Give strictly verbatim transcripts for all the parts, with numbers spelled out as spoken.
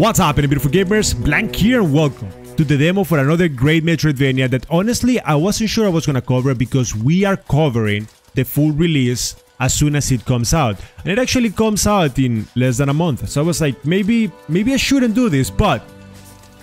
What's happening, beautiful gamers? Blank here, and welcome to the demo for another great Metroidvania that honestly I wasn't sure I was gonna cover, because we are covering the full release as soon as it comes out, and it actually comes out in less than a month. So I was like, maybe maybe I shouldn't do this, but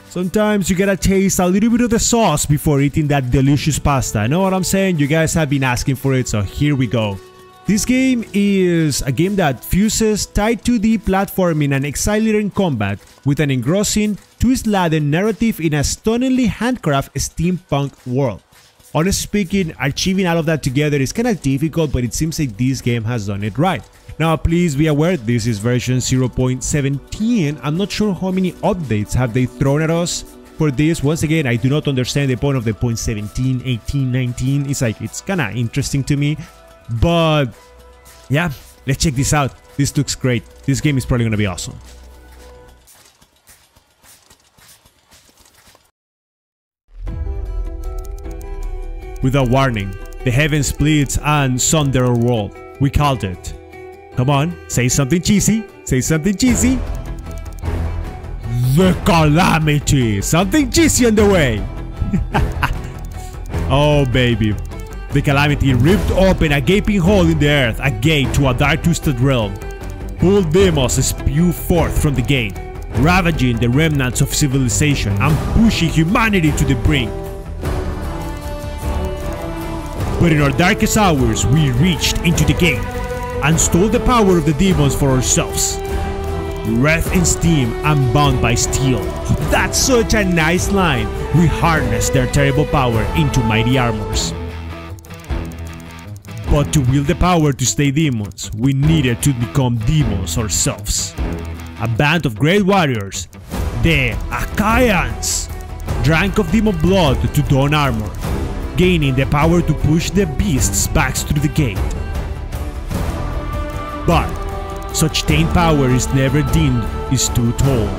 sometimes you gotta taste a little bit of the sauce before eating that delicious pasta. You know what I'm saying? You guys have been asking for it, so here we go. This game is a game that fuses tight two D platforming and exhilarating combat with an engrossing, twist-laden narrative in a stunningly handcrafted steampunk world. Honestly speaking, achieving all of that together is kinda difficult, but it seems like this game has done it right. Now please be aware, this is version zero point seventeen, I'm not sure how many updates have they thrown at us for this. Once again, I do not understand the point of the point seventeen, eighteen, nineteen, it's like, it's kinda interesting to me. But yeah, let's check this out. This looks great. This game is probably gonna be awesome. With a warning, the heaven splits and sunder our world. We called it. Come on, say something cheesy. Say something cheesy. The calamity. Something cheesy on the way. Oh baby. The calamity ripped open a gaping hole in the earth, a gate to a dark, twisted realm. Bold demons spew forth from the gate, ravaging the remnants of civilization and pushing humanity to the brink. But in our darkest hours, we reached into the gate and stole the power of the demons for ourselves. Wrath in steam and bound by steel. That's such a nice line. We harnessed their terrible power into mighty armors. But to wield the power to stay demons, we needed to become demons ourselves. A band of great warriors, the Achaeans, drank of demon blood to don armor, gaining the power to push the beasts back through the gate. But such tainted power is never deemed is too tall.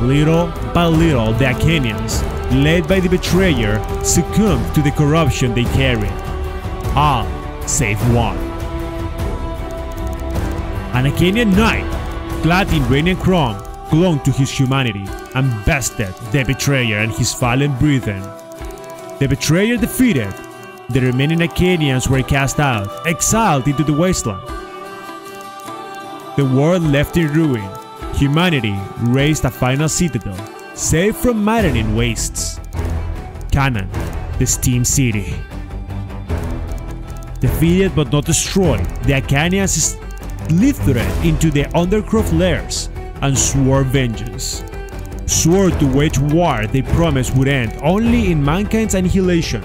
Little by little, the Achaeans, led by the betrayer, succumbed to the corruption they carried. All save one. An Akanian knight, clad in rain and chrome, clung to his humanity and bested the betrayer and his fallen brethren. The betrayer defeated, the remaining Akanians were cast out, exiled into the wasteland. The world left in ruin, humanity raised a final citadel, safe from maddening wastes. Canaan, the steam city. Defeated but not destroyed, the Achaeans slithered into the Undercroft lairs and swore vengeance. Swore to wage war they promised would end only in mankind's annihilation.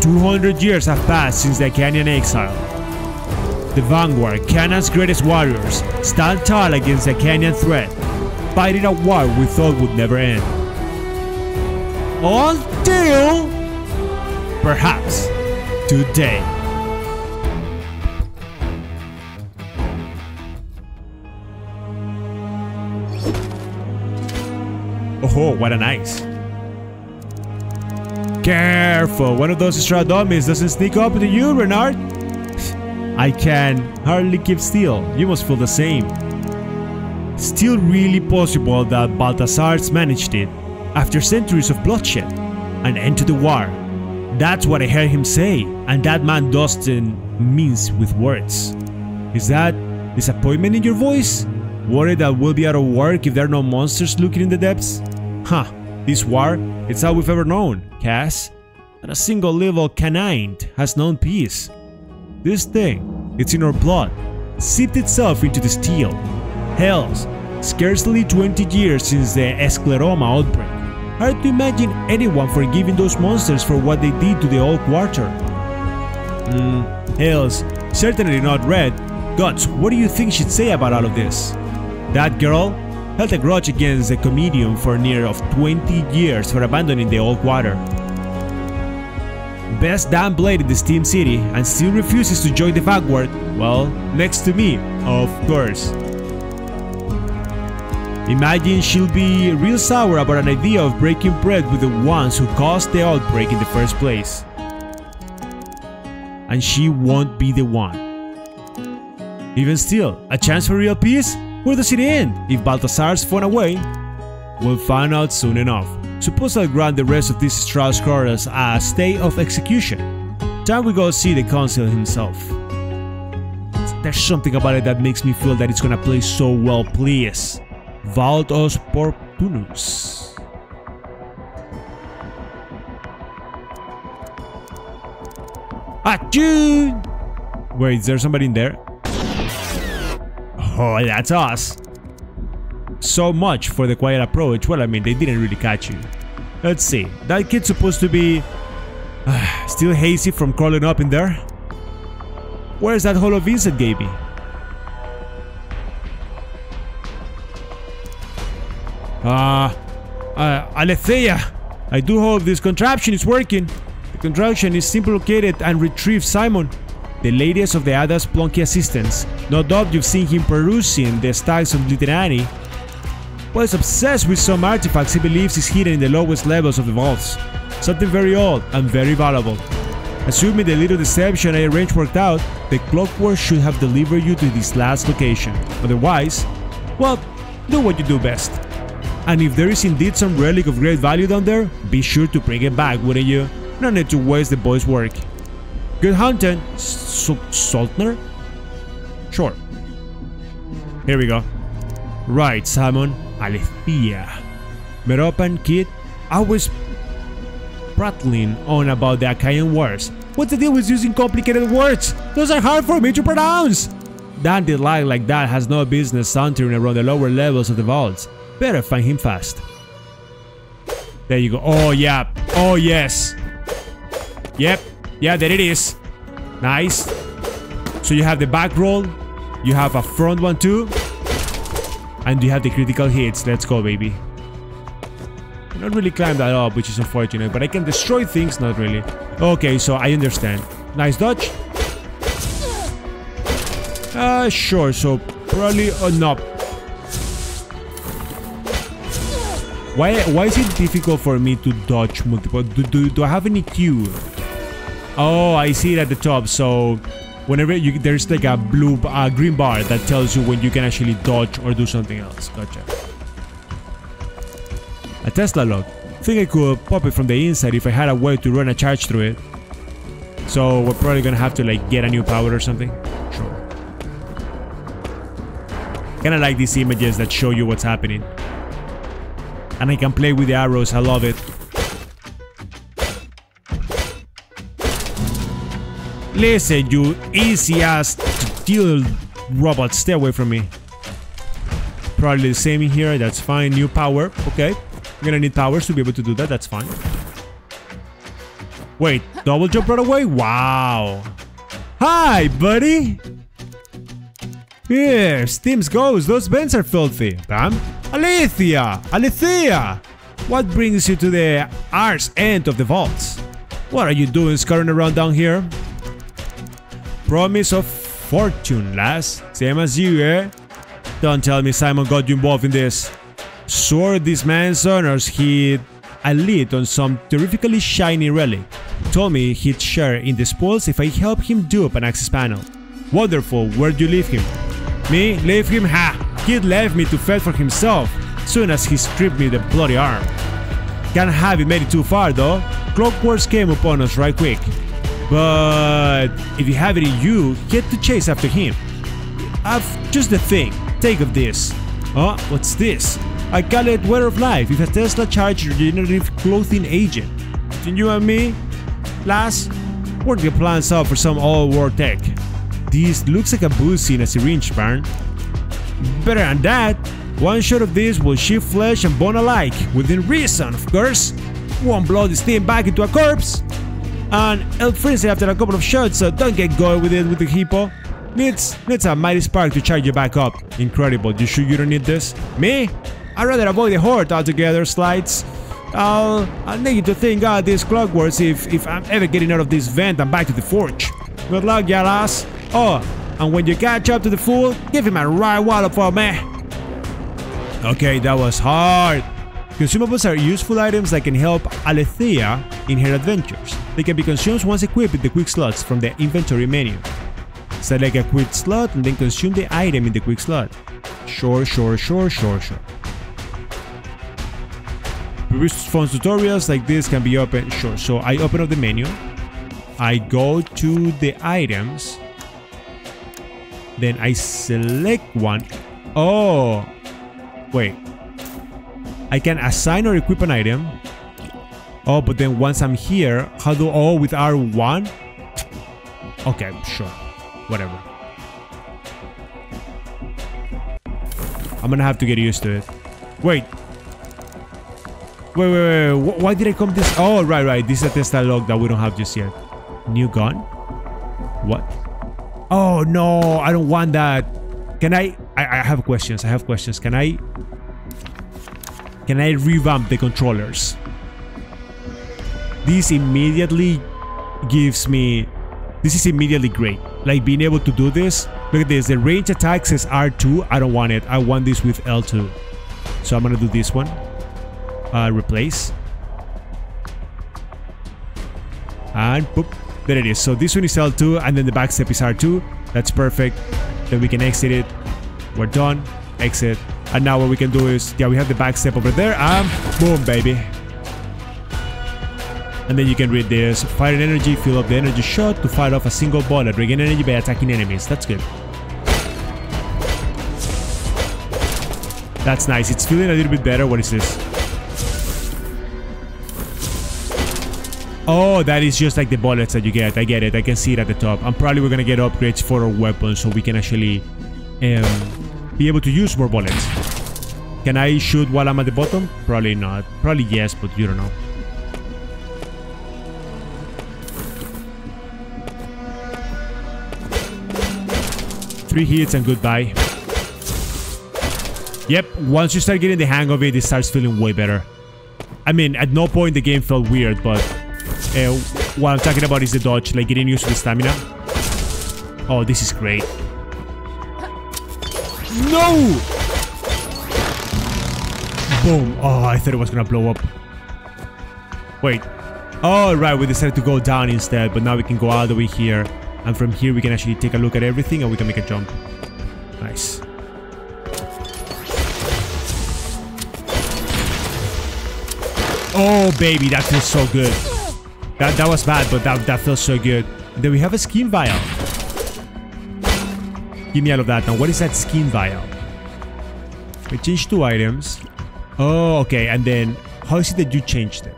two hundred years have passed since the Achaean exile. The Vanguard, Canaan's greatest warriors, stand tall against the Achaean threat, fighting a war we thought would never end. Until, perhaps, today. Oh, what a nice. Careful, one of those Stradomys doesn't sneak up to you, Renard. I can hardly keep still. You must feel the same. Still really possible that Balthazar's managed it after centuries of bloodshed. An end to the war. That's what I heard him say, and that man doesn't mince with words. Is that disappointment in your voice? Worried that we'll be out of work if there are no monsters looking in the depths? Huh, this war, it's all we've ever known, Cass. Not a single little canine has known peace. This thing, it's in our blood, seeped itself into the steel. Hells, scarcely twenty years since the Escleroma outbreak. Hard to imagine anyone forgiving those monsters for what they did to the old quarter. Hmm, else, certainly not Red. Guts, what do you think she'd say about all of this? That girl held a grudge against the Comitium for near of twenty years for abandoning the old quarter. Best damn blade in the steam city and still refuses to join the Vanguard. Well, next to me, of course. Imagine she'll be real sour about an idea of breaking bread with the ones who caused the outbreak in the first place. And she won't be the one. Even still, a chance for real peace? Where does it end? If Balthazar's phone away? We'll find out soon enough. Suppose I'll grant the rest of this Strauss card as a stay of execution. Time we go see the consul himself. There's something about it that makes me feel that it's gonna play so well, please. Valdos Portunus. Achoo! Wait, is there somebody in there? Oh, that's us. So much for the quiet approach. Well, I mean, they didn't really catch you. Let's see. That kid's supposed to be... Uh, still hazy from crawling up in there? Where's that hollow Vincent gave me? Uh, uh, Aletheia! I do hope this contraption is working. Contraction is simply located and retrieve Simon, the latest of the Ada's Plonky assistants. No doubt you've seen him perusing the stacks of literary. While he's obsessed with some artifacts he believes is hidden in the lowest levels of the vaults. Something very old and very valuable. Assuming the little deception I arranged worked out, the clockwork should have delivered you to this last location. Otherwise, well, do what you do best. And if there is indeed some relic of great value down there, be sure to bring it back, wouldn't you? No need to waste the boy's work. Good hunting, Saltner? Sure. Here we go. Right, Simon. Aletheia. Meropan kid, always prattling on about the Achaean words. What's the deal with using complicated words? Those are hard for me to pronounce! Dandelion like that has no business sauntering around the lower levels of the vaults. Better find him fast. There you go. Oh, yeah. Oh, yes. Yep, yeah, there it is. Nice. So you have the back roll, you have a front one too, and you have the critical hits. Let's go, baby. I don't really climb that up, which is unfortunate, but I can destroy things, not really. Okay, so I understand. Nice dodge. Uh, sure, so probably uh, not. Why, why is it difficult for me to dodge multiple? Do, do, do I have any Q? Oh, I see it at the top, so whenever you, there's like a blue, uh, green bar that tells you when you can actually dodge or do something else. Gotcha. A Tesla lock. Think I could pop it from the inside if I had a way to run a charge through it. So we're probably gonna have to like get a new power or something. Sure. Kinda like these images that show you what's happening. And I can play with the arrows, I love it. Listen, you easy ass to deal robot, stay away from me. Probably the same in here, that's fine. New power, okay. I'm gonna need powers to be able to do that, that's fine. Wait, double jump right away? Wow. Hi, buddy. Here, steams goes, those vents are filthy. Bam. Aletheia! Aletheia! What brings you to the arse end of the vaults? What are you doing scurrying around down here? Promise of fortune, lass. Same as you, eh? Don't tell me Simon got you involved in this. Swore this man's honors he a lid on some terrifically shiny relic. Told me he'd share in the spoils if I helped him dupe an access panel. Wonderful, where'd you leave him? Me? Leave him? Ha! Kid left me to fend for himself, soon as he stripped me the bloody arm. Can't have it made it too far though, clockworks came upon us right quick. But if you have it in you, get to chase after him. I've just the thing, take of this. Huh? What's this? I call it weather of life, if a Tesla charge regenerative clothing agent. Between you and me, lass, work your plans out for some old war tech. This looks like a boozy in a syringe, Barn. Better than that, one shot of this will shift flesh and bone alike, within reason, of course. Won't blow this thing back into a corpse. And it'll freeze it after a couple of shots, so don't get going with it with the hippo. Needs, needs a mighty spark to charge you back up. Incredible, you sure you don't need this? Me? I'd rather avoid the horde altogether, slides. I'll, I'll need you to think out these clockworks if, if I'm ever getting out of this vent and back to the forge. Good luck, ya lass. Oh. And when you catch up to the fool, give him a right wallop for me. Okay, that was hard. Consumables are useful items that can help Aletheia in her adventures. They can be consumed once equipped with the quick slots from the inventory menu. Select a quick slot and then consume the item in the quick slot. Sure, sure, sure, sure, sure. Previous phone tutorials like this can be opened. Sure, so I open up the menu. I go to the items. Then I select one. Oh, wait. I can assign or equip an item. Oh, but then once I'm here, how do... Oh, with R one? Okay, sure. Whatever. I'm gonna have to get used to it. Wait. Wait, wait, wait. Why did I come this... Oh, right, right. This is a test log that we don't have just yet. New gun? What? Oh, no. I don't want that. Can I... I, I have questions. I have questions. Can I... Can I revamp the controllers? This immediately gives me... This is immediately great. Like being able to do this. Look at this. The range attack says R two. I don't want it. I want this with L two. So I'm going to do this one. Uh, replace. And boop. There it is. So this one is L two. And then the back step is R two. That's perfect. Then we can exit it. We're done. Exit. And now what we can do is... Yeah, we have the back step over there. And boom, baby. And then you can read this. Fire an energy, fill up the energy shot to fire off a single bullet. Regain energy by attacking enemies. That's good. That's nice. It's feeling a little bit better. What is this? Oh, that is just like the bullets that you get. I get it. I can see it at the top. I'm probably we're going to get upgrades for our weapons so we can actually um, be able to use more bullets. Can I shoot while I'm at the bottom? Probably not. Probably yes, but you don't know. Three hits and goodbye. Yep, once you start getting the hang of it, it starts feeling way better. I mean, at no point the game felt weird, but uh, what I'm talking about is the dodge, like getting used to the stamina. Oh, this is great. No! Boom. Oh, I thought it was gonna blow up. Wait. Oh, right, we decided to go down instead, but now we can go all the way here. And from here, we can actually take a look at everything and we can make a jump. Nice. Oh, baby, that feels so good. That that was bad, but that, that feels so good. And then we have a skin vial. Give me all of that. Now, what is that skin vial? We change two items. Oh, okay. And then, how is it that you changed them?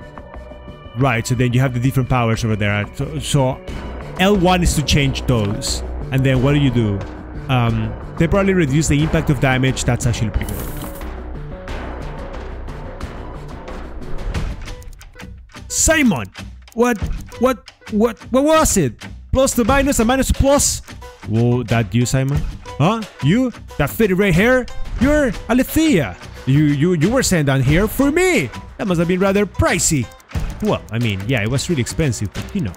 Right, so then you have the different powers over there. So... so L one is to change those, and then what do you do? Um, they probably reduce the impact of damage. That's actually pretty good. Simon! What? What? What? What was it? Plus to minus and minus to plus? Whoa, that you, Simon? Huh? You? That fitted right hair? You're Aletheia! You, you, you were sent down here for me! That must have been rather pricey. Well, I mean, yeah, it was really expensive, but you know.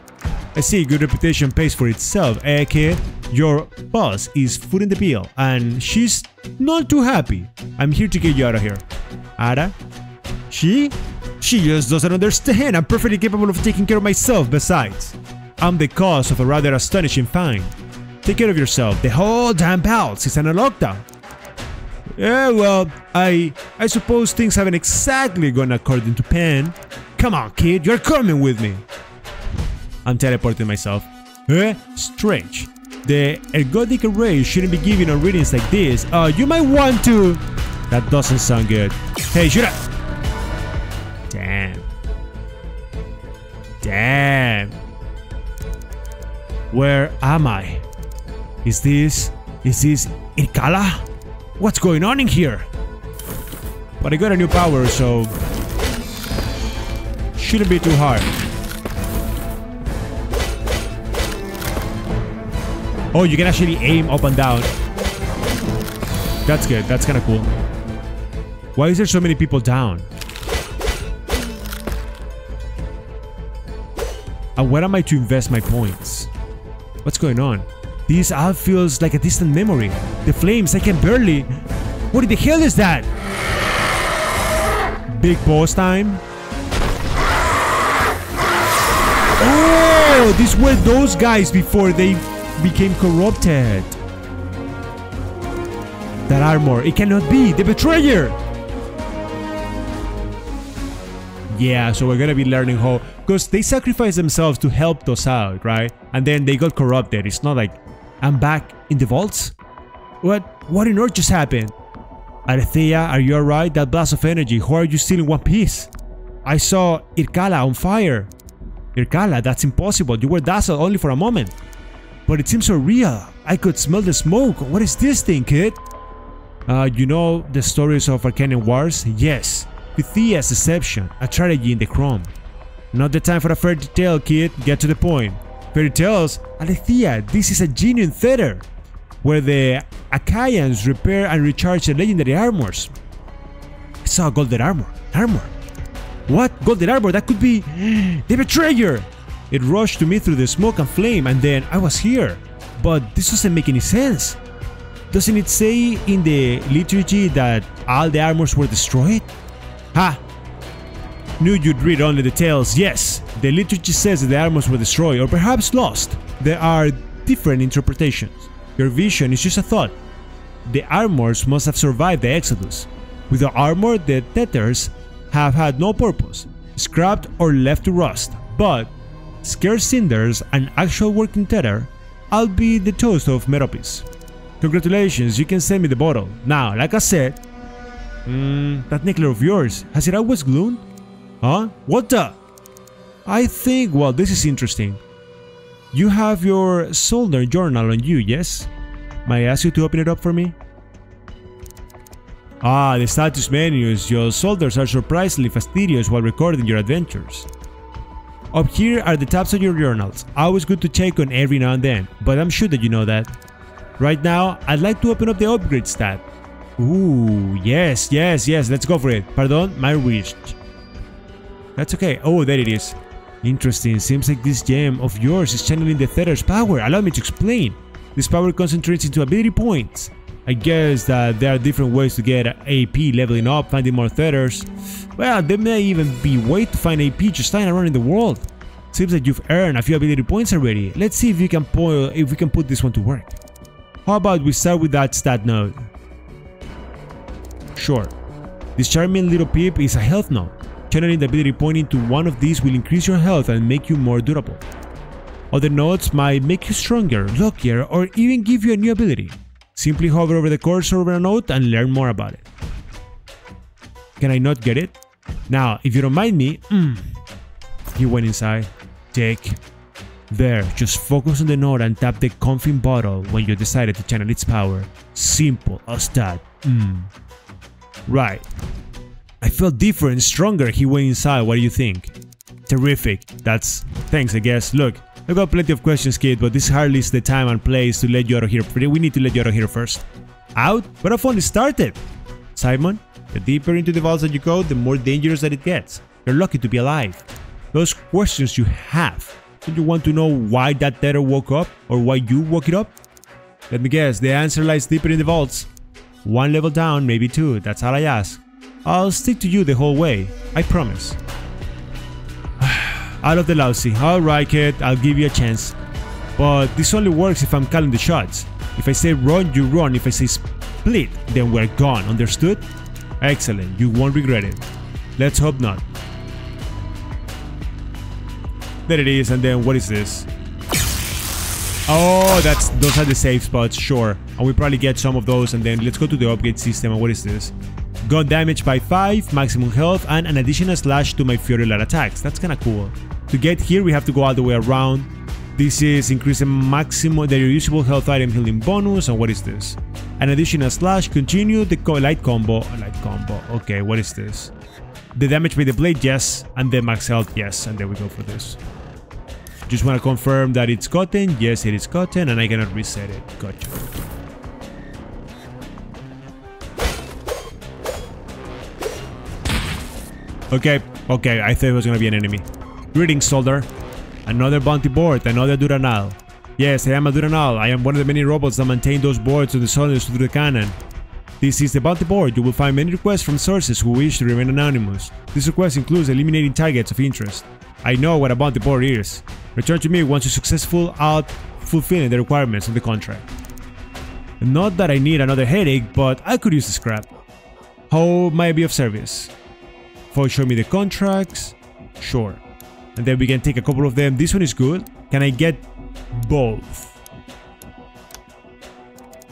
I see, good reputation pays for itself, eh, kid? Your boss is footing the bill, and she's not too happy. I'm here to get you out of here. Ada? She? She just doesn't understand. I'm perfectly capable of taking care of myself, besides. I'm the cause of a rather astonishing find. Take care of yourself. The whole damn house is in a lockdown. Yeah, well, I... I suppose things haven't exactly gone according to plan. Come on, kid, you're coming with me. I'm teleporting myself. Eh? Strange. The ergodic array shouldn't be given on readings like this. Uh, you might want to... That doesn't sound good. Hey, shoot up! Damn. Damn. Where am I? Is this... Is this Irkalla? What's going on in here? But I got a new power, so... Shouldn't be too hard. Oh, you can actually aim up and down. That's good. That's kind of cool. Why is there so many people down? And where am I to invest my points? What's going on? This all feels like a distant memory. The flames, I can barely... What the hell is that? Big boss time. Oh, these were those guys before they... became corrupted. That armor, it cannot be! The Betrayer! Yeah, so we're gonna be learning how, because they sacrificed themselves to help us out, right? And then they got corrupted. It's not like, I'm back in the vaults? What? What on earth just happened? Aletheia, are you alright? That blast of energy, how are you still in one piece? I saw Irkalla on fire. Irkalla, that's impossible. You were dazzled only for a moment. But it seems so real. I could smell the smoke. What is this thing, kid? Uh, you know the stories of Akanian wars? Yes. Pythia's deception, a tragedy in the chrome. Not the time for a fairy tale, kid. Get to the point. Fairy tales? Aletheia, this is a genuine Thetar, where the Achaeans repair and recharge the legendary armors. I saw golden armor. Armor? What? Golden armor? That could be the Betrayer! It rushed to me through the smoke and flame, and then I was here. But this doesn't make any sense. Doesn't it say in the liturgy that all the armors were destroyed? Ha! Knew you'd read only the tales. Yes, the liturgy says that the armors were destroyed or perhaps lost. There are different interpretations. Your vision is just a thought. The armors must have survived the Exodus. With the armor, the Tethers have had no purpose, scrapped or left to rust, but scarce cinders and actual working tether, I'll be the toast of Meropis. Congratulations, you can send me the bottle. Now, like I said, mm, that necklace of yours, has it always glowed? Huh? What the? I think, well, this is interesting. You have your soldier journal on you, yes? May I ask you to open it up for me? Ah, the status menus. Your soldiers are surprisingly fastidious while recording your adventures. Up here are the tabs of your journals. Always good to check on every now and then, but I'm sure that you know that. Right now, I'd like to open up the upgrades tab. Ooh, yes, yes, yes, let's go for it. Pardon, my wish. That's okay. Oh, there it is. Interesting, seems like this gem of yours is channeling the Tether's power. Allow me to explain. This power concentrates into ability points. I guess that there are different ways to get A P, leveling up, finding more Tethers. Well, there may even be a way to find A P just lying around in the world. Seems that you've earned a few ability points already. Let's see if we can po if we can put this one to work. How about we start with that stat node? Sure. This charming little peep is a health node. Channeling the ability point into one of these will increase your health and make you more durable. Other nodes might make you stronger, luckier, or even give you a new ability. Simply hover over the cursor over a note and learn more about it. Can I not get it? Now, if you don't mind me... Mm, he went inside. Take. There, just focus on the note and tap the confin bottle when you decided to channel its power. Simple as that. Mm. Right. I felt different, stronger. He went inside. What do you think? Terrific. That's... Thanks, I guess. Look. I've got plenty of questions, kid, but this hardly is the time and place to let you out of here. We need to let you out of here first. Out? But I've only started! Simon, the deeper into the vaults that you go, the more dangerous that it gets. You're lucky to be alive. Those questions you have. Don't you want to know why that tether woke up? Or why you woke it up? Let me guess, the answer lies deeper in the vaults. One level down, maybe two, that's all I ask. I'll stick to you the whole way, I promise. Out of the lousy. Alright, kid, I'll give you a chance. But this only works if I'm calling the shots. If I say run, you run. If I say split, then we're gone. Understood? Excellent. You won't regret it. Let's hope not. There it is. And then what is this? Oh, that's those are the safe spots. Sure. And we probably get some of those. And then let's go to the upgrade system. And what is this? Got damage by five, maximum health, and an additional slash to my Furiolar attacks. That's kinda cool. To get here, we have to go all the way around. This is increasing maximum the reusable health item healing bonus. And what is this? An additional slash, continue the co light combo. Light combo. Okay, what is this? The damage by the blade, yes. And the max health, yes. And there we go for this. Just wanna confirm that it's gotten. Yes, it is gotten. And I cannot reset it. Gotcha. Okay, okay, I thought it was gonna be an enemy. Greetings, soldier. Another bounty board, another Duranal. Yes, I am a Duranal. I am one of the many robots that maintain those boards on the soldiers through the Canaan. This is the bounty board. You will find many requests from sources who wish to remain anonymous. This request includes eliminating targets of interest. I know what a bounty board is. Return to me once you're successful at fulfilling the requirements of the contract. Not that I need another headache, but I could use the scrap. How might I be of service? Foy, show me the contracts. Sure. And then we can take a couple of them. This one is good. Can I get both?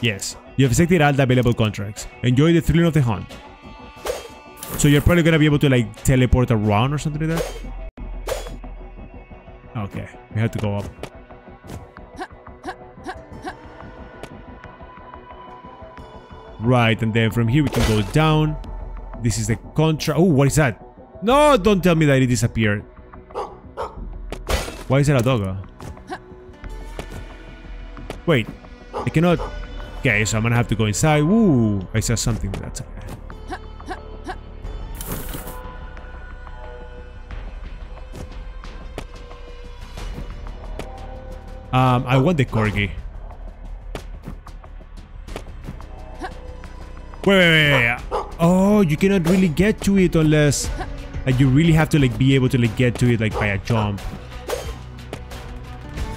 Yes. You have selected all the available contracts. Enjoy the thrill of the hunt. So you're probably gonna be able to like teleport around or something like that. Okay, we have to go up. Right, and then from here we can go down. This is the contract. Oh, what is that? No, don't tell me that it disappeared. Why is there a doggo? Wait, I cannot. Okay, so I'm gonna have to go inside. Ooh, I saw something that's okay. Um, I want the corgi. Wait, wait, wait, wait. Oh, you cannot really get to it unless like you really have to like be able to like get to it like by a jump.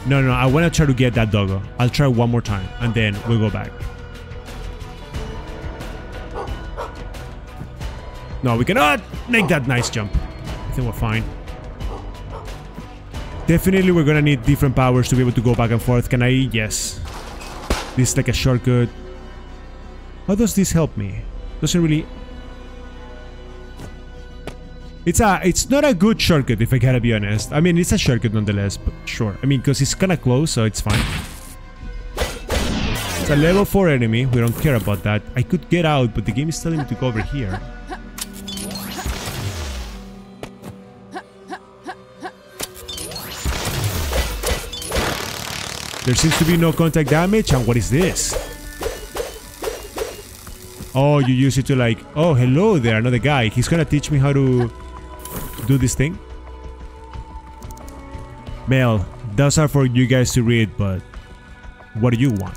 No, no, I want to try to get that doggo. I'll try one more time and then we'll go back. No, we cannot make that nice jump. I think we're fine. Definitely we're gonna need different powers to be able to go back and forth. Can I? Yes. This is like a shortcut. How does this help me? Doesn't really... It's a, it's not a good shortcut if I gotta be honest. I mean, it's a shortcut nonetheless, but sure. I mean, because it's kinda close, so it's fine. It's a level four enemy. We don't care about that. I could get out, but the game is telling me to go over here. There seems to be no contact damage, and what is this? Oh, you use it to like... Oh, hello there, another guy. He's gonna teach me how to do this thing. Mail. Those are for you guys to read, but... What do you want?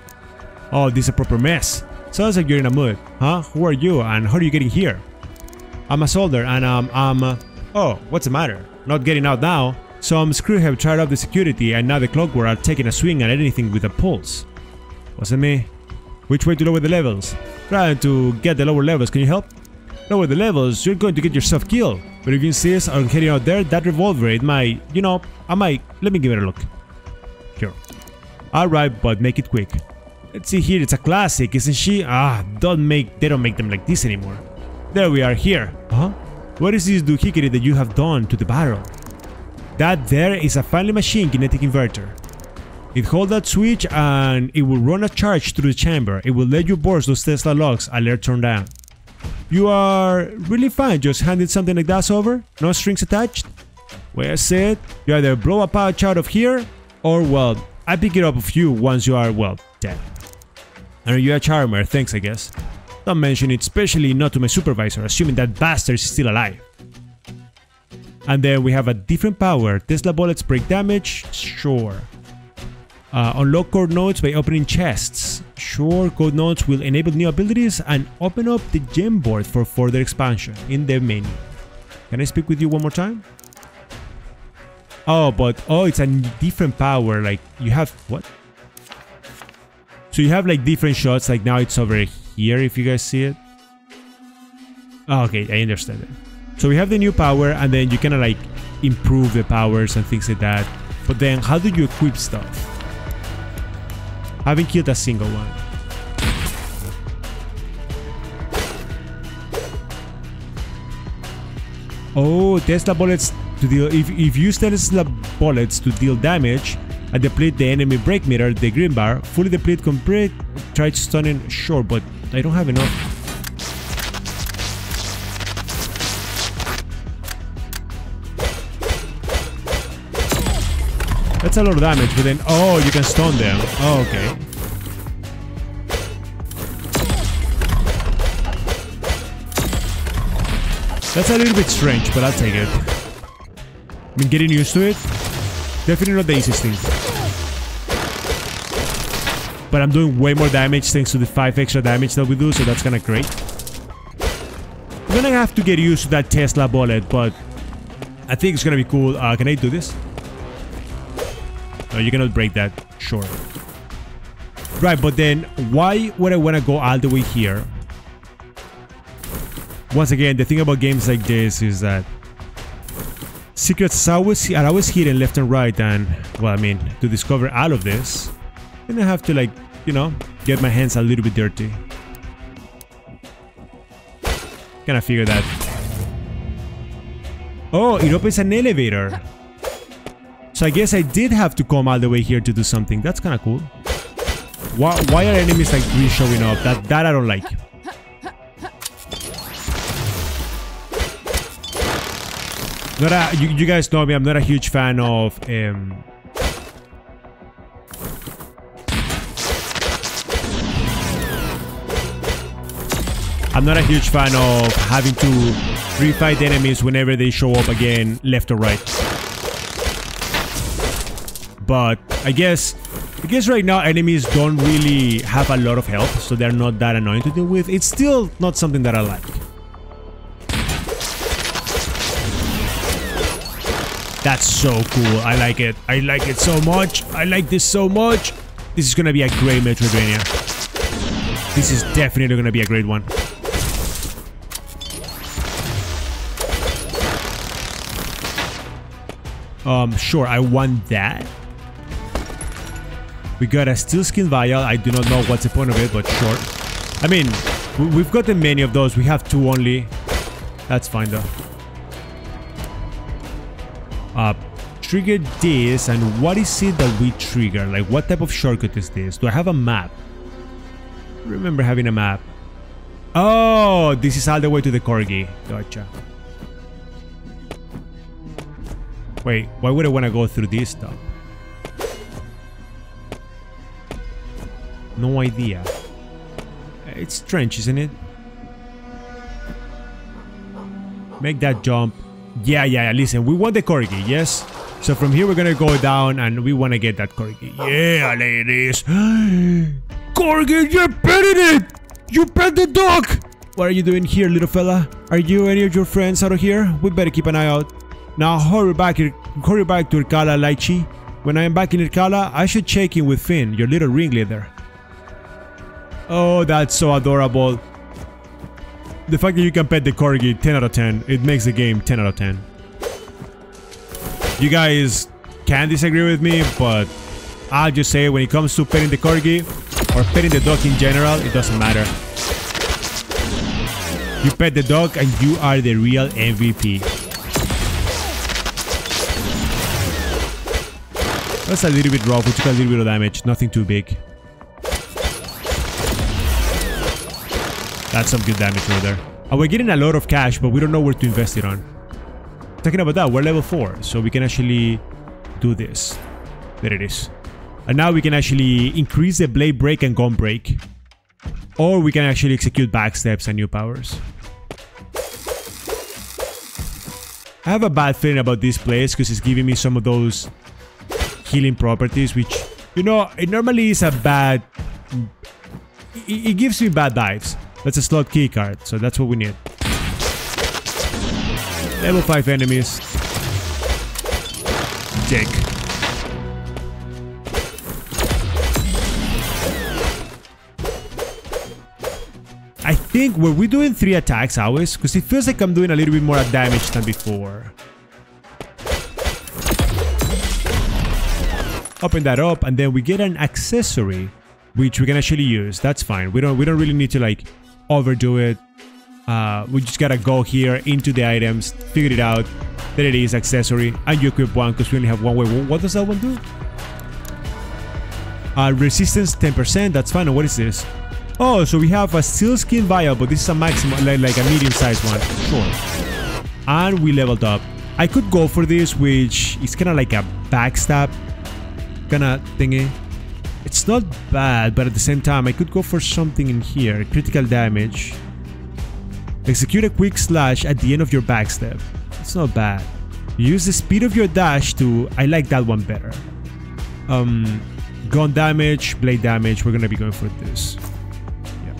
Oh, this is a proper mess. Sounds like you're in a mood. Huh? Who are you, and how are you getting here? I'm a soldier, and um, I'm... Uh, oh, what's the matter? Not getting out now. Some screwhead tried up the security and now the clockwork are taking a swing at anything with a pulse. Wasn't me. Which way to lower the levels? Trying to get the lower levels, can you help? Lower the levels, you're going to get yourself killed. But if you insist on heading out there, that revolver, it might, you know, I might, let me give it a look. Sure. Alright, but make it quick. Let's see here, it's a classic, isn't she? Ah, don't make, they don't make them like this anymore. There we are, here. Huh? What is this doohickey that you have done to the barrel? That there is a finely machined kinetic inverter. It holds that switch and it will run a charge through the chamber. It will let you burst those Tesla locks, alert turned down. You are really fine just handing something like that over? No strings attached? Well said, you either blow a pouch out of here or well, I pick it up of you once you are, well, dead. And you're a charmer, thanks I guess. Don't mention it, especially not to my supervisor, assuming that bastard is still alive. And then we have a different power. Tesla bullets break damage. Sure. Uh, unlock code nodes by opening chests. Sure. Code nodes will enable new abilities and open up the gem board for further expansion in the menu. Can I speak with you one more time? Oh, but oh, it's a different power. Like you have what? So you have like different shots. Like now it's over here. If you guys see it. Oh, okay, I understand it. So we have the new power and then you kinda like improve the powers and things like that. But then how do you equip stuff? Haven't killed a single one. Oh, Tesla bullets to deal if, if you use Tesla bullets to deal damage and deplete the enemy break meter, the green bar, fully deplete complete, try stunning, sure, but I don't have enough. That's a lot of damage, but then... Oh, you can stun them. Oh, okay. That's a little bit strange, but I'll take it. I mean, getting used to it? Definitely not the easiest thing. But I'm doing way more damage thanks to the five extra damage that we do, so that's kind of great. I'm gonna have to get used to that Tesla bullet, but... I think it's gonna be cool. Uh, can I do this? No, you cannot break that. Sure. Right, but then why would I want to go all the way here? Once again, the thing about games like this is that secrets are always, are always hidden left and right, and, well, I mean, to discover all of this, then I have to, like, you know, get my hands a little bit dirty. Kind of figured that. Oh, it opens an elevator. So I guess I did have to come all the way here to do something. That's kind of cool. Why, why are enemies like these showing up? That, that I don't like. Not a, you, you guys know me. I'm not a huge fan of... Um, I'm not a huge fan of having to refight enemies whenever they show up again, left or right. But I guess, I guess right now enemies don't really have a lot of health, so they're not that annoying to deal with. It's still not something that I like. That's so cool. I like it. I like it so much. I like this so much. This is gonna be a great Metroidvania. This is definitely gonna be a great one. Um, sure, I want that. We got a steel skin vial. I do not know what's the point of it, but sure. I mean, we've gotten many of those. We have two only. That's fine, though. Uh, trigger this, and what is it that we trigger? Like, what type of shortcut is this? Do I have a map? I remember having a map. Oh, this is all the way to the corgi. Gotcha. Wait, why would I want to go through this stuff? No idea. It's strange, isn't it? Make that jump. Yeah, yeah, yeah. Listen, we want the corgi, yes? So from here we're going to go down and we want to get that corgi. Yeah, ladies. Corgi, you petted it! You pet the dog! What are you doing here, little fella? Are you any of your friends out of here? We better keep an eye out. Now hurry back, hurry back to Irkalla, Lychee. When I am back in Irkalla, I should check in with Finn, your little ringleader. Oh, that's so adorable. The fact that you can pet the corgi, ten out of ten. It makes the game ten out of ten. You guys can disagree with me, but I'll just say when it comes to petting the corgi, or petting the dog in general, it doesn't matter. You pet the dog and you are the real M V P. That's a little bit rough, we took a little bit of damage, nothing too big. That's some good damage right there. And we're getting a lot of cash, but we don't know where to invest it on. Talking about that, we're level four, so we can actually do this. There it is. And now we can actually increase the blade break and gun break. Or we can actually execute backsteps and new powers. I have a bad feeling about this place, because it's giving me some of those healing properties, which, you know, it normally is a bad... It, it gives me bad vibes. That's a slot key card, so that's what we need. Level five enemies. Dick. I think, were we doing three attacks always? Because it feels like I'm doing a little bit more damage than before. Open that up, and then we get an accessory which we can actually use. That's fine. We don't we don't really need to like overdo it. Uh, we just gotta go here into the items, figure it out. There it is, accessory, and you equip one because we only have one way. What does that one do? Uh, resistance ten percent. That's fine. And what is this? Oh, so we have a steel skin vial, but this is a maximum, like, like a medium-sized one. Sure. And we leveled up. I could go for this, which is kind of like a backstab kind of thingy. It's not bad, but at the same time I could go for something in here. Critical damage. Execute a quick slash at the end of your backstep. It's not bad. Use the speed of your dash to... I like that one better. Um, gun damage, blade damage. We're gonna be going for this. Yeah.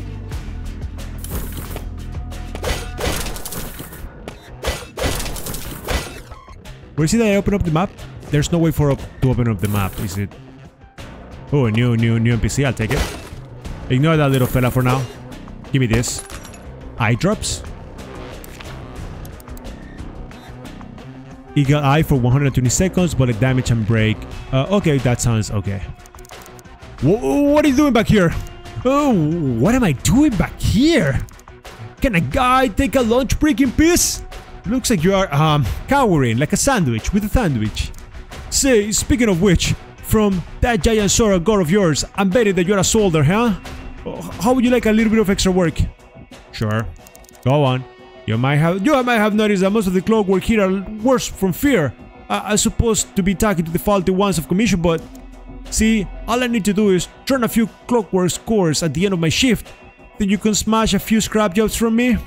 Where is it that I open up the map? There's no way for up to open up the map, is it? Oh, a new, new, new N P C. I'll take it. Ignore that little fella for now. Give me this. Eye drops. Eagle Eye for one hundred twenty seconds, bullet damage and break. Uh, okay, that sounds okay. Whoa, what are you doing back here? Oh, what am I doing back here? Can a guy take a lunch break in peace? Looks like you are um, cowering like a sandwich with a sandwich. Say, speaking of which, from that giant Sora god of yours, I'm betting that you're a soldier, huh? How would you like a little bit of extra work? Sure. Go on. You might have you might have noticed that most of the clockwork here are worse from fear. I, I'm supposed to be talking to the faulty ones of commission, but see, all I need to do is turn a few clockwork cores at the end of my shift. Then you can smash a few scrap jobs from me.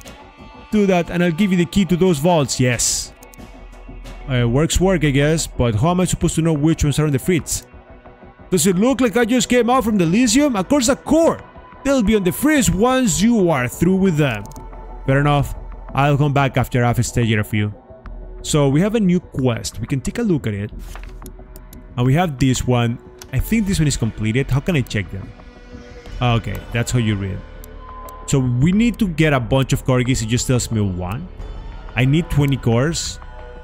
Do that and I'll give you the key to those vaults, yes. Uh, work's work, I guess, but how am I supposed to know which ones are on the fritz? Does it look like I just came out from the Elysium? Of course, a core! They'll be on the fritz once you are through with them. Fair enough. I'll come back after I've staged a few. So we have a new quest. We can take a look at it. And we have this one. I think this one is completed. How can I check them? Okay, that's how you read. So we need to get a bunch of corgis. It just tells me one. I need twenty cores.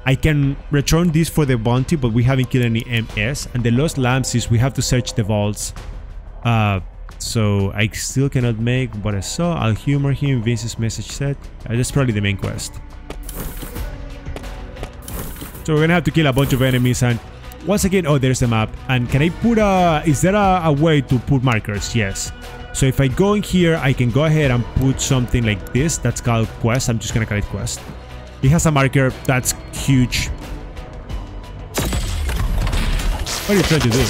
I can return this for the bounty, but we haven't killed any M S. And the lost lamps is we have to search the vaults. Uh, so I still cannot make what I saw. I'll humor him. Vince's message set. Uh, that's probably the main quest. So we're gonna have to kill a bunch of enemies. And once again, oh, there's the map. And can I put a? Is there a, a way to put markers? Yes. So if I go in here, I can go ahead and put something like this. That's called quest. I'm just gonna call it quest. It has a marker. That's huge. What are you trying to do?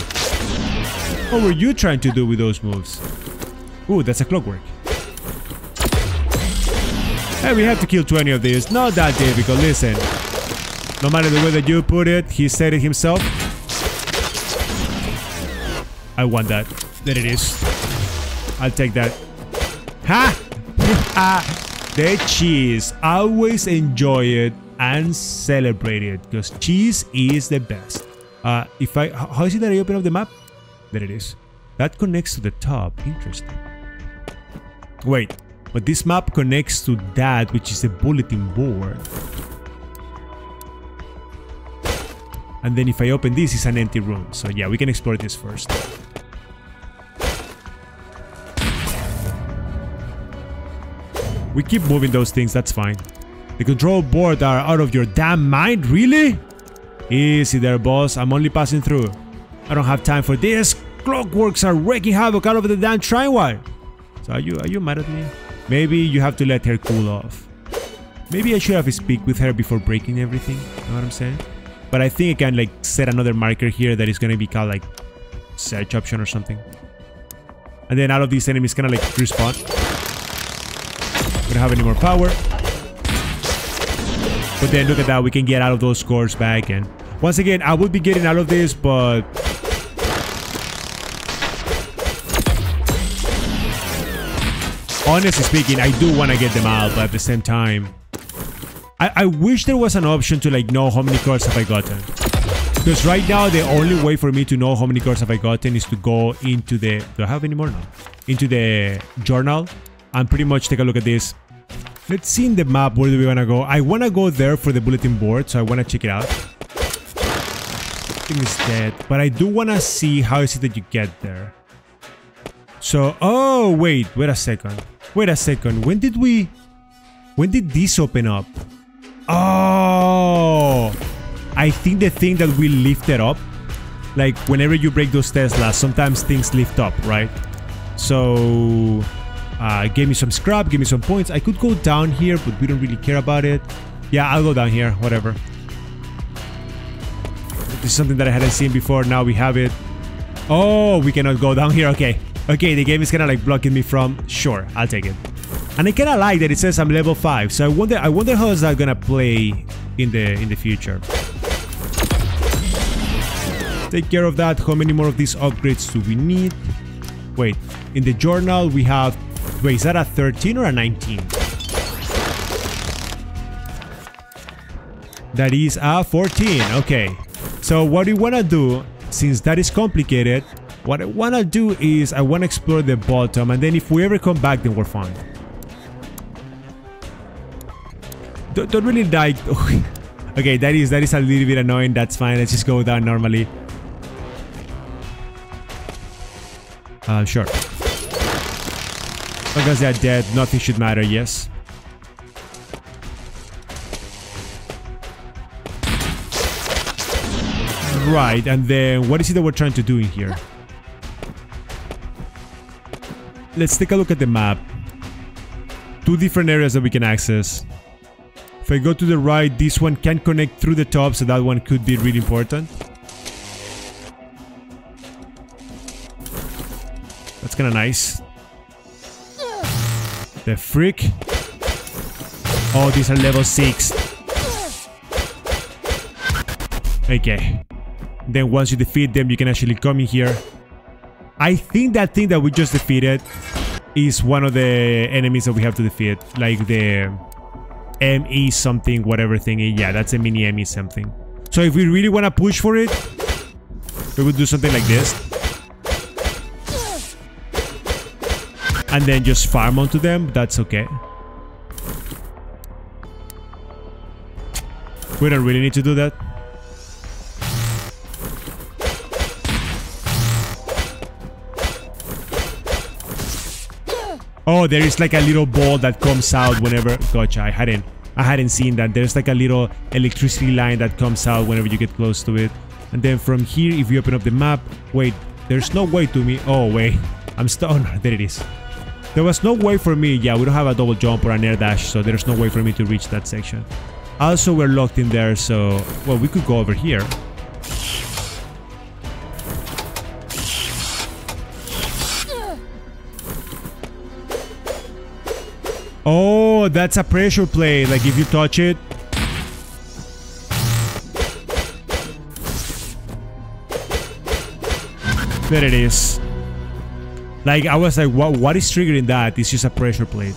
What were you trying to do with those moves? Ooh, that's a clockwork. Hey, we have to kill twenty of these. Not that difficult. Listen. No matter the way that you put it, he said it himself. I want that. There it is. I'll take that. Ha! The cheese, always enjoy it and celebrate it, because cheese is the best. Uh, if I, how is it that I open up the map? There it is. That connects to the top, interesting. Wait, but this map connects to that, which is the bulletin board. And then if I open this, it's an empty room. So yeah, we can explore this first. We keep moving those things, that's fine. The control board are out of your damn mind, really? Easy there, boss. I'm only passing through. I don't have time for this. Clockworks are wreaking havoc out of the damn shrine wire. So are you are you mad at me? Maybe you have to let her cool off. Maybe I should have speak with her before breaking everything. You know what I'm saying? But I think I can like set another marker here that is gonna be called like search option or something. And then out of these enemies kinda like respawn. Don't have any more power, but then look at that, we can get out of those scores back. And once again, I would be getting out of this, but honestly speaking, I do want to get them out, but at the same time I, I wish there was an option to like know how many cards have I gotten, because right now the only way for me to know how many cards have I gotten is to go into the do I have any more now into the journal and pretty much take a look at this. Let's see in the map, where do we want to go? I want to go there for the bulletin board, so I want to check it out. I think it's dead, but I do want to see how is it that you get there. So, oh, wait, wait a second. Wait a second, when did we... When did this open up? Oh! I think the thing that we lifted up, like whenever you break those Teslas, sometimes things lift up, right? So... Uh, give me some scrap, give me some points. I could go down here, but we don't really care about it. Yeah, I'll go down here, whatever. This is something that I hadn't seen before, now we have it. Oh, we cannot go down here, okay. Okay, the game is kind of like blocking me from... Sure, I'll take it. And I kind of like that it says I'm level five, so I wonder I wonder how is that gonna play in the, in the future. Take care of that. How many more of these upgrades do we need? Wait, in the journal we have... Wait, is that a thirteen or a nineteen? That is a fourteen, okay. So what we wanna do, since that is complicated, What I want to do is I want to explore the bottom, and then if we ever come back, then we're fine. Don't, don't really like... Okay, that is that is a little bit annoying. That's fine. Let's just go down normally. Uh, sure. Because they are dead, nothing should matter, yes. Right, and then what is it that we're trying to do in here? Let's take a look at the map. Two different areas that we can access. If I go to the right, this one can connect through the top, so that one could be really important. That's kind of nice. The freak. Oh, these are level six. Okay. Then once you defeat them, you can actually come in here. I think that thing that we just defeated is one of the enemies that we have to defeat. Like the M E something, whatever thingy. Yeah, that's a mini M E something. So if we really want to push for it, we would do something like this. And then just farm onto them. That's okay. We don't really need to do that. Oh, there is like a little ball that comes out whenever... Gotcha, I hadn't... I hadn't seen that. There's like a little electricity line that comes out whenever you get close to it. And then from here, if you open up the map... Wait, there's no way to me... Oh, wait. I'm stuck. Oh, no, there it is. There was no way for me... Yeah, we don't have a double jump or an air dash, so there's no way for me to reach that section. Also, we're locked in there, so... Well, we could go over here. Oh, that's a pressure plate. Like if you touch it. There it is. Like I was like, what, what is triggering that? It's just a pressure plate.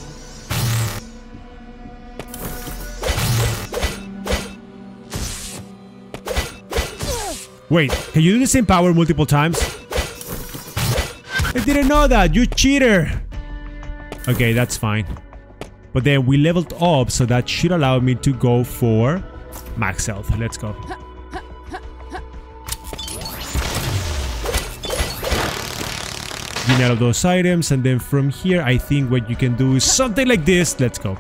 Wait, can you do the same power multiple times? I didn't know that, you cheater. Okay, that's fine. But then we leveled up, so that should allow me to go for max health. Let's go. Get out of those items, and then from here, I think what you can do is something like this. Let's go.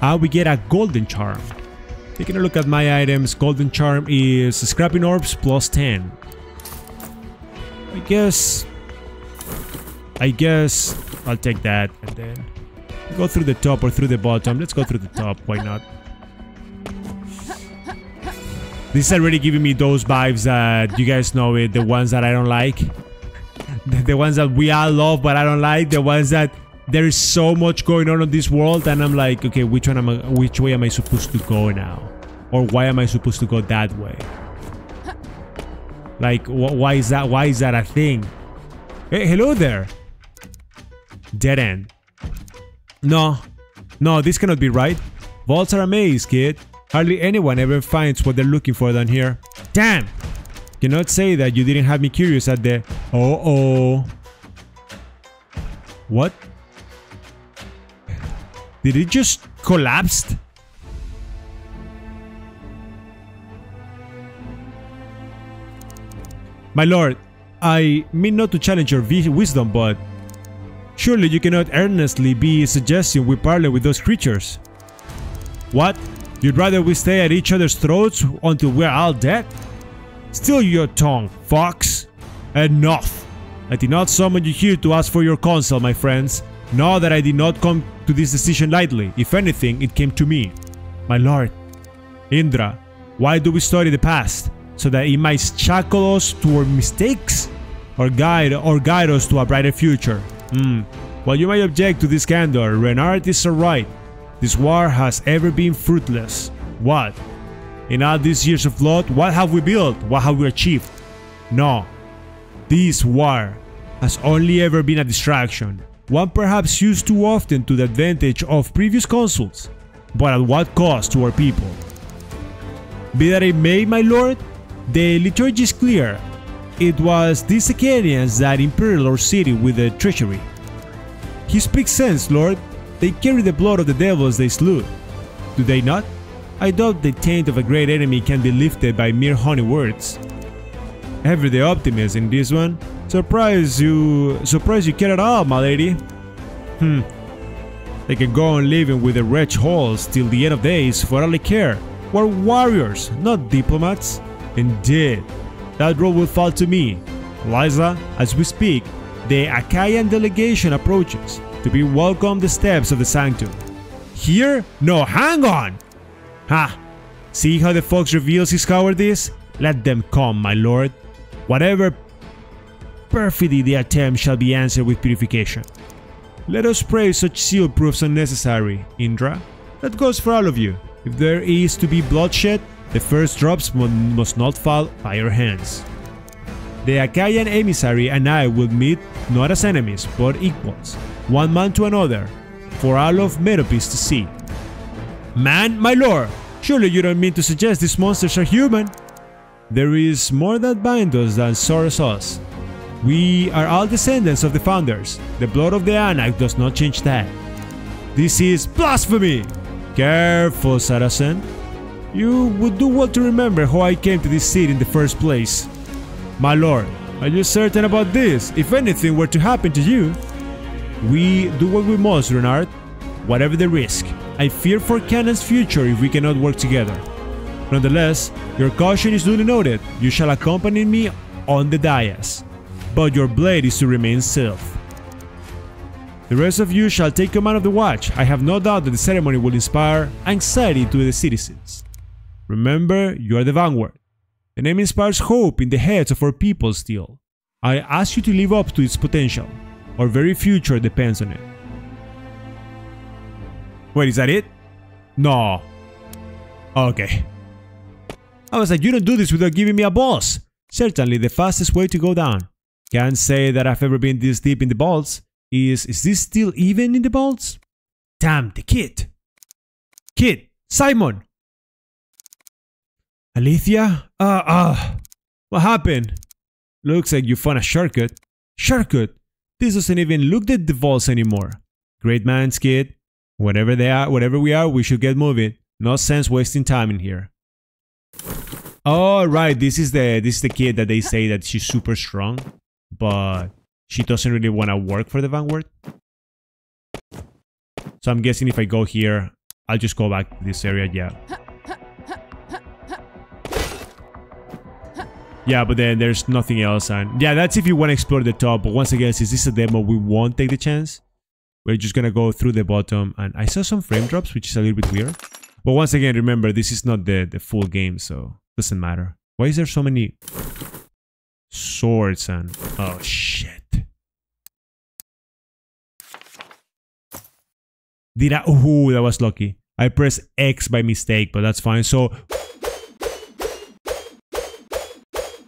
Ah, uh, we get a golden charm. Taking a look at my items, golden charm is scrapping orbs plus ten. I guess... I guess I'll take that, and then... Go through the top or through the bottom. Let's go through the top. Why not? This is already giving me those vibes that you guys know it. The ones that I don't like. The ones that we all love but I don't like. The ones that there is so much going on in this world. And I'm like, okay, which one am I, which way am I supposed to go now? Or why am I supposed to go that way? Like, wh why is that? Why is that a thing? Hey, hello there. Dead end. No, no, this cannot be right. Vaults are a maze, kid. Hardly anyone ever finds what they're looking for down here. Damn! Cannot say that you didn't have me curious at the... Uh-oh. What? Did it just collapsed? My lord, I mean not to challenge your wisdom, but... Surely you cannot earnestly be suggesting we parley with those creatures. What? You'd rather we stay at each other's throats until we're all dead? Steal your tongue, fox. Enough. I did not summon you here to ask for your counsel, my friends. Know that I did not come to this decision lightly. If anything, it came to me. My lord. Indra, why do we study the past? So that it might shackle us toward mistakes? Or guide, or guide us to a brighter future? Hmm, while you might object to this candor, Renard is right. This war has ever been fruitless. What? In all these years of blood, what have we built? What have we achieved? No. This war has only ever been a distraction, one perhaps used too often to the advantage of previous consuls, but at what cost to our people? Be that it may, my lord, the liturgy is clear. it was these Achaeans that imperiled our city with their treachery. He speaks sense, Lord. They carry the blood of the devils they slew. Do they not? I doubt the taint of a great enemy can be lifted by mere honey words. Everyday optimist in this one. Surprise you... surprise you care at all, my lady. Hmm. They can go on living with the wretched halls till the end of days for all they care. We're warriors, not diplomats. Indeed, that role will fall to me. Liza, as we speak, the Achaean delegation approaches to be welcomed the steps of the sanctum. Here? No, hang on! Ha! See how the fox reveals his cowardice? Let them come, my lord. Whatever perfidy they attempt shall be answered with purification. Let us pray such seal proofs unnecessary, Indra. That goes for all of you. If there is to be bloodshed, the first drops must not fall by your hands. The Achaean emissary and I will meet not as enemies, but equals, one man to another, for all of Meropis to see. Man, my lord, surely you don't mean to suggest these monsters are human? There is more that binds us than sorrows us. We are all descendants of the founders. The blood of the Anak does not change that. This is blasphemy! Careful, Saracen. You would do well to remember how I came to this city in the first place. My lord, are you certain about this? If anything were to happen to you? We do what we must, Renard. Whatever the risk, I fear for Canaan's future if we cannot work together. Nonetheless, your caution is duly noted. You shall accompany me on the dais, but your blade is to remain safe. The rest of you shall take command of the watch. I have no doubt that the ceremony will inspire anxiety to the citizens. Remember, you are the Vanguard. The name inspires hope in the heads of our people still. I ask you to live up to its potential. Our very future depends on it. Wait, is that it? No. Okay. I was like, you don't do this without giving me a boss. Certainly the fastest way to go down. Can't say that I've ever been this deep in the balls. Is is this still even in the balls? Damn the kid! Kid! Simon! Aletheia? Uh, uh, what happened? Looks like you found a shortcut. Shortcut? This doesn't even look at the vaults anymore. Great man's kid. Whatever they are, whatever we are, we should get moving. No sense wasting time in here. Oh right, this is the this is the kid that they say that she's super strong, but she doesn't really want to work for the Vanguard. So I'm guessing if I go here, I'll just go back to this area, yeah. Yeah, but then there's nothing else. And yeah, that's if you want to explore the top. But once again, since this is a demo, we won't take the chance. We're just going to go through the bottom. And I saw some frame drops, which is a little bit weird. But once again, remember, this is not the, the full game, so it doesn't matter. Why is there so many swords and... oh, shit. Did I? Ooh, that was lucky. I pressed X by mistake, but that's fine. So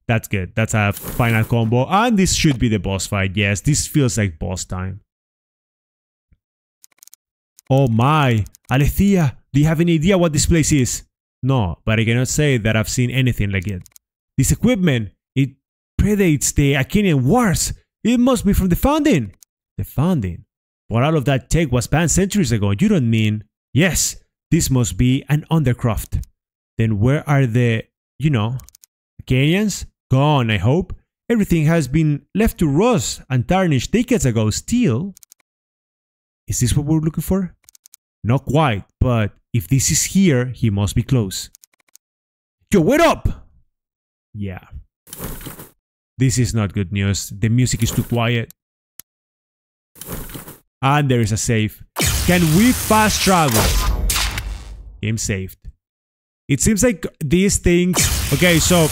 that's good. That's a final combo. And this should be the boss fight. Yes, this feels like boss time. Oh my. Aletheia, do you have any idea what this place is? No, but I cannot say that I've seen anything like it. This equipment, it predates the Achaean Wars. It must be from the founding. The founding? But all of that tech was banned centuries ago, you don't mean... Yes, this must be an undercroft. Then where are the, you know, Achaeans? Gone, I hope. Everything has been left to rust and tarnish decades ago still. Is this what we're looking for? Not quite, but if this is here, he must be close. Yo, wait up! Yeah. This is not good news. The music is too quiet. And there is a save. Can we fast travel? Game saved. It seems like these things... okay, so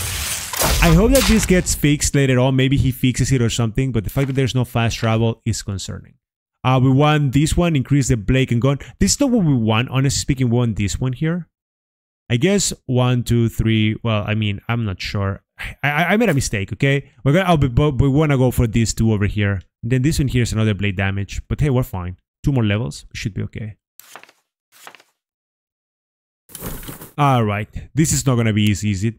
I hope that this gets fixed later on. Maybe he fixes it or something. But the fact that there's no fast travel is concerning. Uh, we want this one. Increase the Blake and Gun. This is not what we want. Honestly speaking, we want this one here. I guess one, two, three. Well, I mean, I'm not sure. I, I, I made a mistake, okay? We're gonna, I'll be, but we want to go for these two over here. And then this one here is another blade damage. But hey, we're fine. Two more levels. Should be okay. Alright. This is not going to be easy, is it?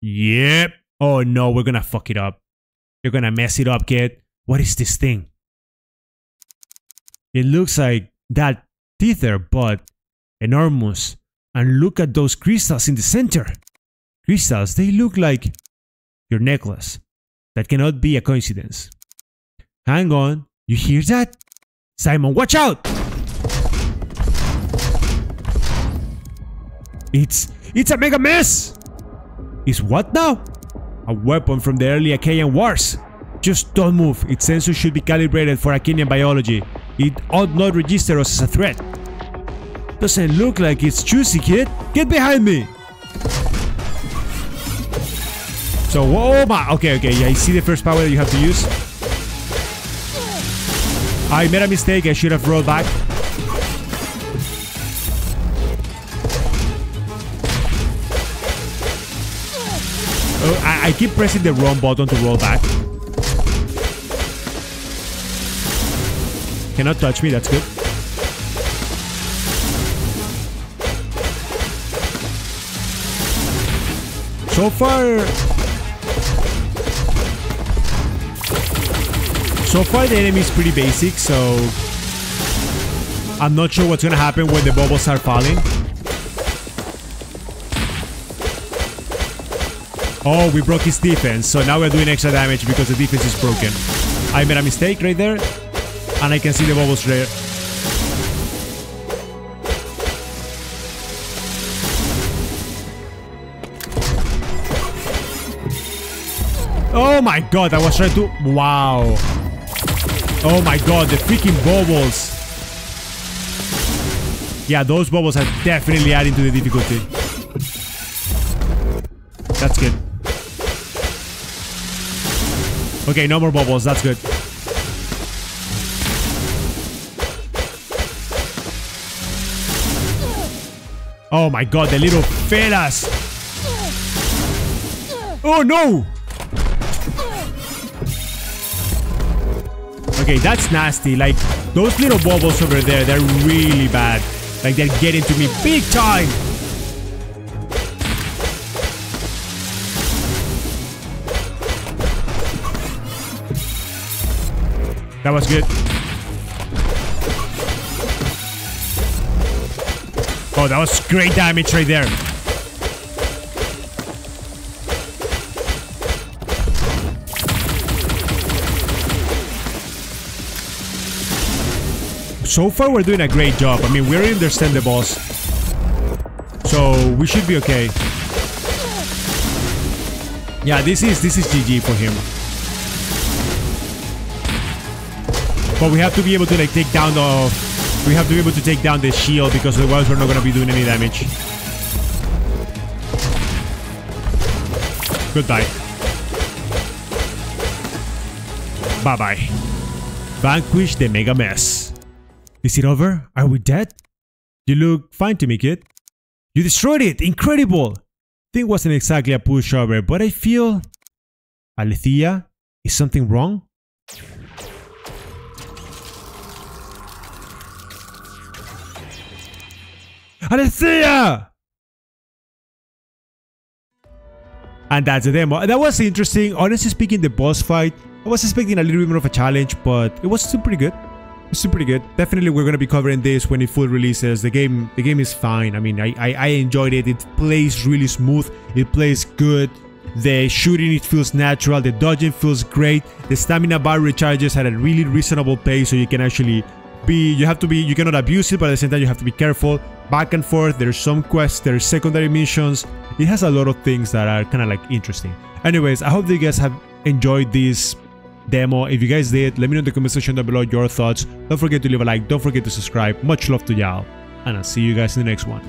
Yep. Oh no, we're gonna fuck it up. You're gonna mess it up, kid. What is this thing? It looks like that Tether, but enormous. And look at those crystals in the center. Crystals, they look like your necklace. That cannot be a coincidence. Hang on, you hear that? Simon, watch out! It's... it's a Megamess! It's what now? A weapon from the early Achaean wars. Just don't move. Its sensors should be calibrated for Akanian biology. It ought not register us as a threat. Doesn't look like it's juicy, kid. Get behind me! So, oh my... Okay, okay, yeah, I see the first power that you have to use. I made a mistake, I should have rolled back. Oh, I, I keep pressing the wrong button to roll back. Cannot touch me, that's good. So far... So far the enemy is pretty basic, so... I'm not sure what's gonna happen when the bubbles are falling. Oh, we broke his defense, so now we're doing extra damage because the defense is broken. I made a mistake right there, and I can see the bubbles there. Oh my god, I was trying to... Wow. Oh my god, the freaking bubbles. Yeah, those bubbles are definitely adding to the difficulty. That's good. Okay, no more bubbles, that's good. Oh my god, the little fellas. Oh no! Okay, that's nasty. Like, those little bubbles over there, they're really bad. Like, they're getting to me big time! That was good. Oh, that was great damage right there. So far we're doing a great job. I mean, we already understand the boss, so we should be okay. Yeah, this is this is G G for him. But we have to be able to like take down the we have to be able to take down the shield, because otherwise we're not gonna be doing any damage. Goodbye. Bye bye. Vanquish the Megamess. Is it over? Are we dead? You look fine to me, kid. You destroyed it! Incredible! Thing wasn't exactly a pushover, but I feel... Aletheia? Is something wrong? Aletheia! And that's the demo. That was interesting. Honestly speaking, the boss fight, I was expecting a little bit more of a challenge, but it was still pretty good. It's pretty good. Definitely we're going to be covering this when it full releases. The game the game is fine. I mean, I, I, I enjoyed it. It plays really smooth. It plays good. The shooting, it feels natural. The dodging feels great. The stamina bar recharges at a really reasonable pace, so you can actually be... You have to be... You cannot abuse it, but at the same time, you have to be careful. Back and forth. There's some quests. There's secondary missions. It has a lot of things that are kind of like interesting. Anyways, I hope that you guys have enjoyed this demo. If you guys did, let me know in the comment section down below your thoughts. Don't forget to leave a like, don't forget to subscribe. Much love to y'all, and I'll see you guys in the next one.